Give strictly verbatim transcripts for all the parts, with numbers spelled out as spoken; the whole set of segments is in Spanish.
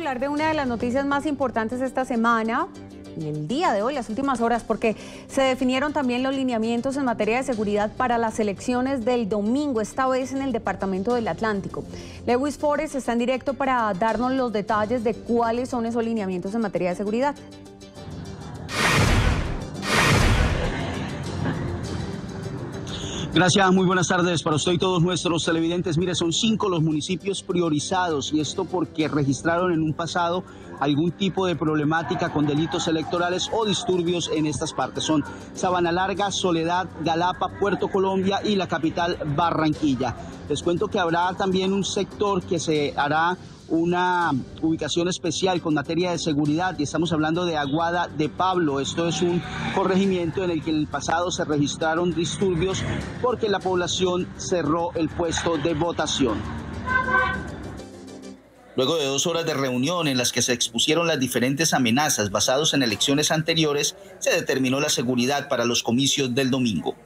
hablar de una de las noticias más importantes esta semana y el día de hoy, las últimas horas, porque se definieron también los lineamientos en materia de seguridad para las elecciones del domingo, esta vez en el Departamento del Atlántico. Lewis Forest está en directo para darnos los detalles de cuáles son esos lineamientos en materia de seguridad. Gracias, muy buenas tardes para usted y todos nuestros televidentes. Mire, son cinco los municipios priorizados, y esto porque registraron en un pasado algún tipo de problemática con delitos electorales o disturbios en estas partes. Son Sabana Larga, Soledad, Galapa, Puerto Colombia y la capital Barranquilla. Les cuento que habrá también un sector que se hará una ubicación especial con materia de seguridad, y estamos hablando de Aguada de Pablo. Esto es un corregimiento en el que en el pasado se registraron disturbios porque la población cerró el puesto de votación. Luego de dos horas de reunión en las que se expusieron las diferentes amenazas basadas en elecciones anteriores, se determinó la seguridad para los comicios del domingo.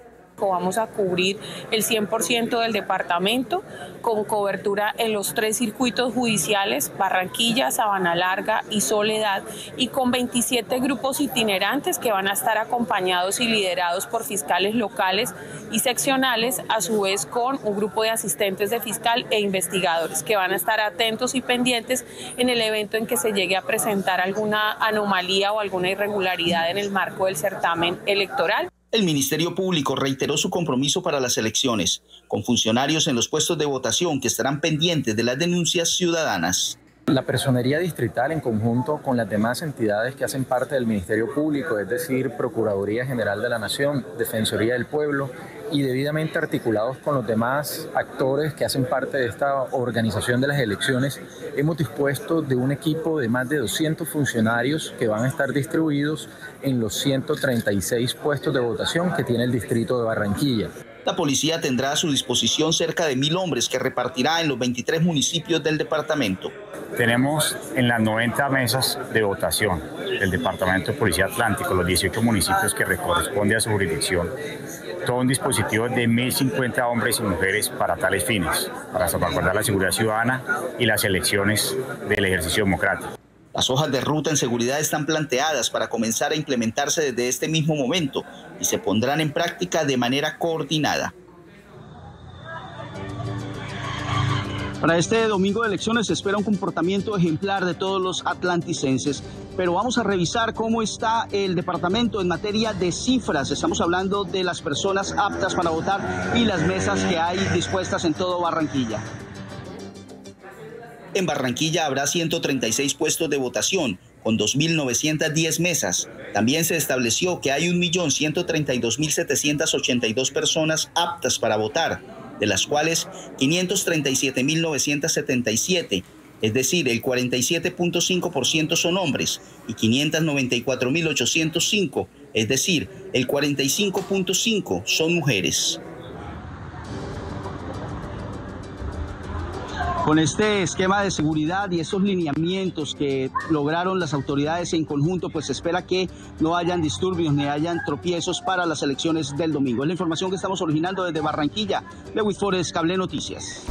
Vamos a cubrir el cien por ciento del departamento con cobertura en los tres circuitos judiciales, Barranquilla, Sabana Larga y Soledad, y con veintisiete grupos itinerantes que van a estar acompañados y liderados por fiscales locales y seccionales, a su vez con un grupo de asistentes de fiscal e investigadores que van a estar atentos y pendientes en el evento en que se llegue a presentar alguna anomalía o alguna irregularidad en el marco del certamen electoral. El Ministerio Público reiteró su compromiso para las elecciones, con funcionarios en los puestos de votación que estarán pendientes de las denuncias ciudadanas. La personería distrital, en conjunto con las demás entidades que hacen parte del Ministerio Público, es decir, Procuraduría General de la Nación, Defensoría del Pueblo, y debidamente articulados con los demás actores que hacen parte de esta organización de las elecciones, hemos dispuesto de un equipo de más de doscientos funcionarios que van a estar distribuidos en los ciento treinta y seis puestos de votación que tiene el distrito de Barranquilla. La policía tendrá a su disposición cerca de mil hombres que repartirá en los veintitrés municipios del departamento. Tenemos en las noventa mesas de votación del Departamento de Policía Atlántico, los dieciocho municipios que corresponde a su jurisdicción, todo un dispositivo de mil cincuenta hombres y mujeres para tales fines, para salvaguardar la seguridad ciudadana y las elecciones del ejercicio democrático. Las hojas de ruta en seguridad están planteadas para comenzar a implementarse desde este mismo momento y se pondrán en práctica de manera coordinada. Para este domingo de elecciones se espera un comportamiento ejemplar de todos los atlanticenses, pero vamos a revisar cómo está el departamento en materia de cifras. Estamos hablando de las personas aptas para votar y las mesas que hay dispuestas en todo Barranquilla. En Barranquilla habrá ciento treinta y seis puestos de votación, con dos mil novecientas diez mesas. También se estableció que hay un millón ciento treinta y dos mil setecientas ochenta y dos personas aptas para votar, de las cuales quinientas treinta y siete mil novecientas setenta y siete, es decir, el cuarenta y siete punto cinco por ciento son hombres, y quinientas noventa y cuatro mil ochocientas cinco, es decir, el cuarenta y cinco punto cinco por ciento son mujeres. Con este esquema de seguridad y esos lineamientos que lograron las autoridades en conjunto, pues se espera que no hayan disturbios ni hayan tropiezos para las elecciones del domingo. Es la información que estamos originando desde Barranquilla. Lewis Forest, Cable Noticias.